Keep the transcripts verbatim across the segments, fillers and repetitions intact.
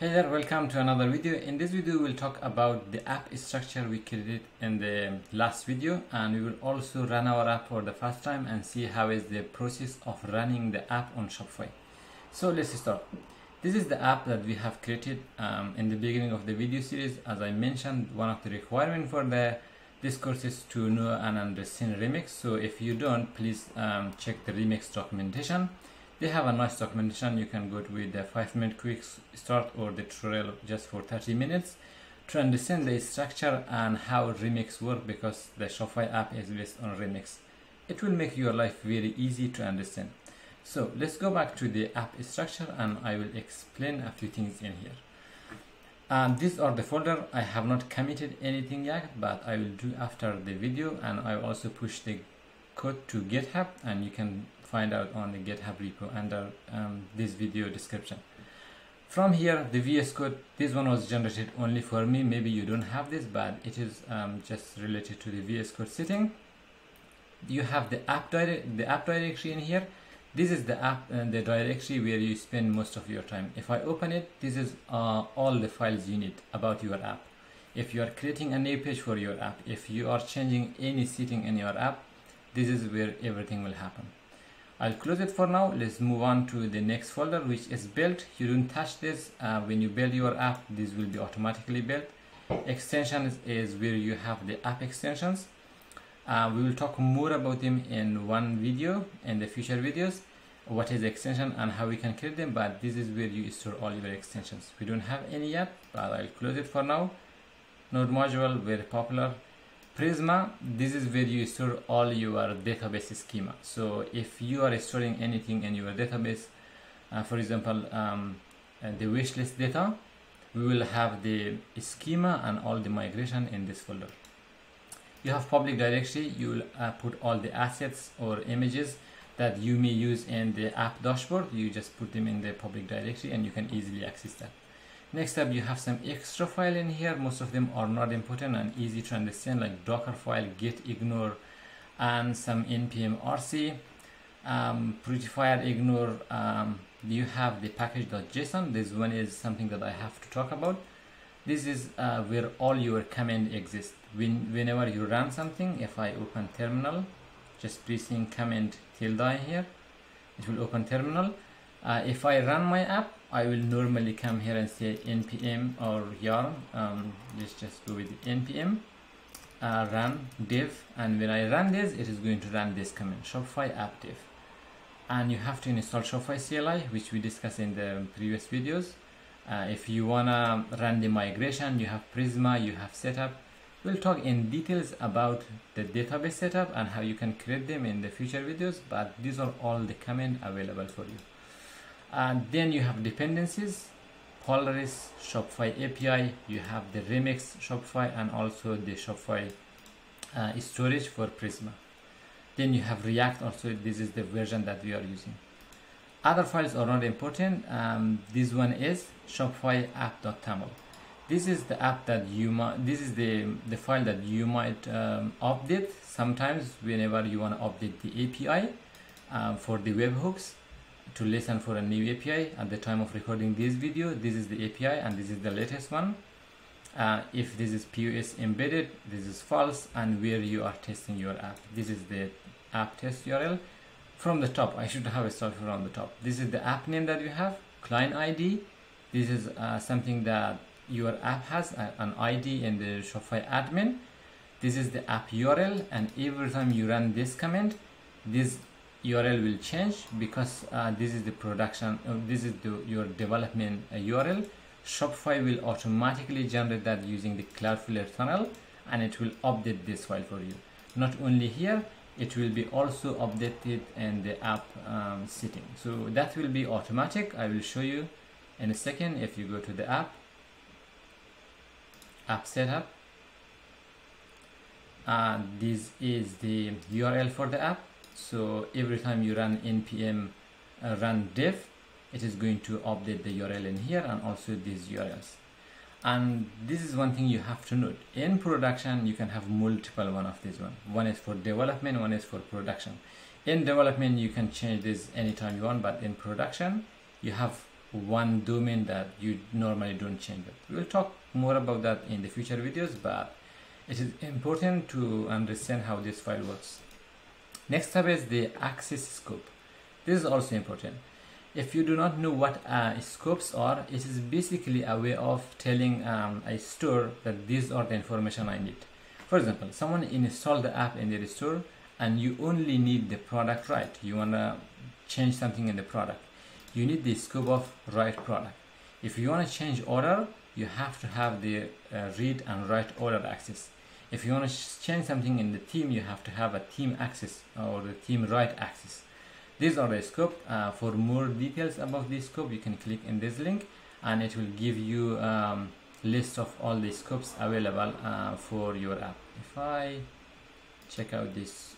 Hey there, welcome to another video. In this video we'll talk about the app structure we created in the last video, and we will also run our app for the first time and see how is the process of running the app on Shopify. So let's start. This is the app that we have created um, in the beginning of the video series. As I mentioned, one of the requirements for the this course is to know and understand Remix. So if you don't, please um, check the Remix documentation. They have a nice documentation. You can go with the five minute quick start or the tutorial just for thirty minutes to understand the structure and how Remix works, because the Shopify app is based on Remix. It will make your life very easy to understand. So let's go back to the app structure and I will explain a few things in here. And these are the folder. I have not committed anything yet, but I will do after the video, and I will also push the code to GitHub, and you can find out on the GitHub repo under um, this video description. From here, the V S Code, this one was generated only for me. Maybe you don't have this, but it is um, just related to the V S Code setting. You have the app, dire the app directory in here. This is the app and the directory where you spend most of your time. If I open it, this is uh, all the files you need about your app. If you are creating a new page for your app, if you are changing any setting in your app, this is where everything will happen. I'll close it for now. Let's move on to the next folder, which is built. You don't touch this. Uh, when you build your app, this will be automatically built. Extensions is where you have the app extensions. Uh, we will talk more about them in one video, in the future videos, what is extension and how we can create them, but this is where you store all your extensions. We don't have any yet, but I'll close it for now. Node module, very popular. Prisma, this is where you store all your database schema. So if you are storing anything in your database, uh, for example, um, the wishlist data, we will have the schema and all the migration in this folder. You have public directory. You will uh, put all the assets or images that you may use in the app dashboard. You just put them in the public directory and you can easily access that. Next up, you have some extra file in here. Most of them are not important and easy to understand, like Docker file, git ignore, and some npm rc, um, prettifier ignore. Um, you have the package.json. This one is something that I have to talk about. This is uh, where all your commands exist. When, whenever you run something, if I open terminal, just pressing command tilde here, it will open terminal. Uh, if I run my app, I will normally come here and say npm or yarn. Um, let's just go with npm uh, run dev, and when I run this, it is going to run this command, Shopify app dev. And you have to install Shopify C L I, which we discussed in the previous videos. Uh, if you wanna run the migration, you have Prisma, you have setup. We'll talk in details about the database setup and how you can create them in the future videos, but these are all the commands available for you. And then you have dependencies, Polaris, Shopify A P I, you have the Remix Shopify, and also the Shopify uh, storage for Prisma. Then you have React also. This is the version that we are using. Other files are not important. Um, this one is Shopify app.taml. This is the app that you might, this is the, the file that you might um, update sometimes whenever you want to update the A P I um, for the webhooks. To listen for a new A P I at the time of recording this video, this is the A P I and this is the latest one. Uh, if this is P O S embedded, this is false, and where you are testing your app. This is the app test U R L. From the top, I should have a software on the top. This is the app name that you have, client I D. This is uh, something that your app has, uh, an I D in the Shopify admin. This is the app U R L, and every time you run this command, this U R L will change, because uh, this is the production, uh, this is the, your development uh, U R L. Shopify will automatically generate that using the Cloudflare tunnel, and it will update this file for you. Not only here, it will be also updated in the app um, setting. So that will be automatic. I will show you in a second. If you go to the app, app setup, uh, this is the U R L for the app. So every time you run npm uh, run dev, it is going to update the U R L in here and also these U R Ls. And this is one thing you have to note. In production, you can have multiple one of these one. One is for development, one is for production. In development, you can change this anytime you want, but in production, you have one domain that you normally don't change it. We'll talk more about that in the future videos, but it is important to understand how this file works. Next up is the access scope. This is also important. If you do not know what uh, scopes are, it is basically a way of telling um, a store that these are the information I need. For example, someone installed the app in their store and you only need the product right. You want to change something in the product. You need the scope of right product. If you want to change order, you have to have the uh, read and write order access. If you want to change something in the theme, you have to have a theme access or the theme write access. These are the scope. Uh, for more details about this scope, you can click in this link and it will give you a um, list of all the scopes available uh, for your app. If I check out these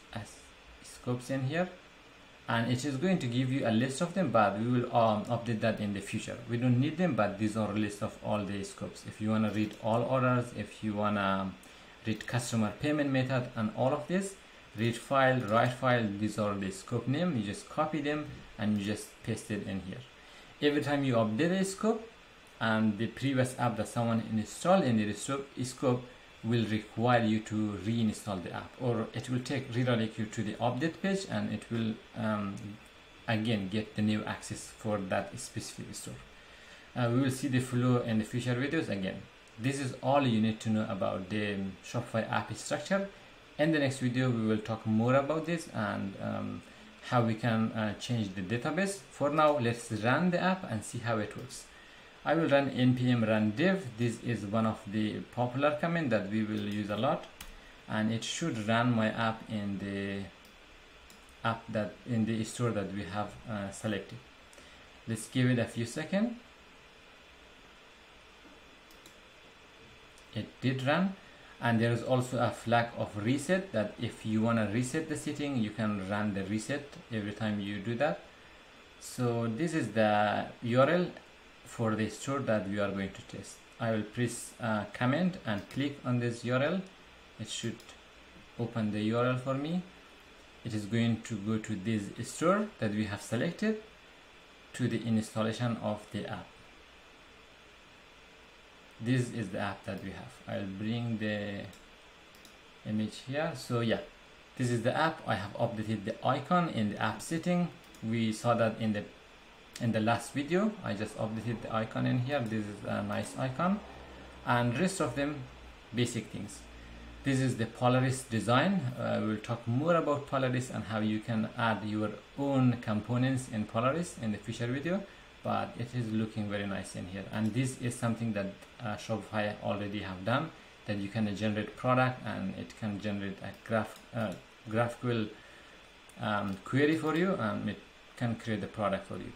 scopes in here, and it is going to give you a list of them, but we will um, update that in the future. We don't need them, but these are a list of all the scopes. If you want to read all orders, if you want to read customer payment method and all of this, read file, write file, these are the scope name. You just copy them and you just paste it in here. Every time you update a scope, and the previous app that someone installed in the scope will require you to reinstall the app, or it will take redirect you to the update page and it will um, again get the new access for that specific store. Uh, we will see the flow in the future videos again. This is all you need to know about the Shopify app structure. In the next video, we will talk more about this and um, how we can uh, change the database. For now, let's run the app and see how it works. I will run npm run dev. This is one of the popular commands that we will use a lot, and it should run my app in the app that in the store that we have uh, selected. Let's give it a few seconds. It did run. And there is also a flag of reset that if you want to reset the setting, you can run the reset every time you do that. So this is the U R L for the store that we are going to test. I will press uh, command and click on this U R L. It should open the U R L for me. It is going to go to this store that we have selected to the installation of the app. This is the app that we have. I'll bring the image here. So yeah, this is the app. I have updated the icon in the app setting. We saw that in the in the last video. I just updated the icon in here. This is a nice icon, and rest of them basic things. This is the Polaris design. Uh, we'll talk more about Polaris and how you can add your own components in Polaris in the future video. But it is looking very nice in here, and this is something that uh, Shopify already have done, that you can generate product and it can generate a graph uh, GraphQL um, query for you, and it can create the product for you.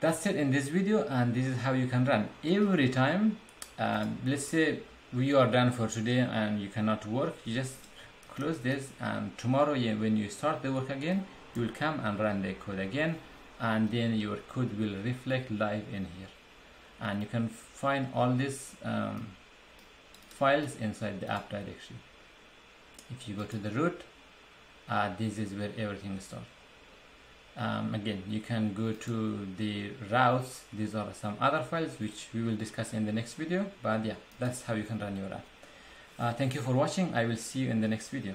That's it in this video, and this is how you can run every time. Um, let's say we are done for today and you cannot work, you just close this, and tomorrow when you start the work again, you will come and run the code again, and then your code will reflect live in here. And you can find all these um, files inside the app directory. If you go to the root, uh, this is where everything starts. Um, again, you can go to the routes. These are some other files which we will discuss in the next video, but yeah, that's how you can run your app. Uh, thank you for watching. I will see you in the next video.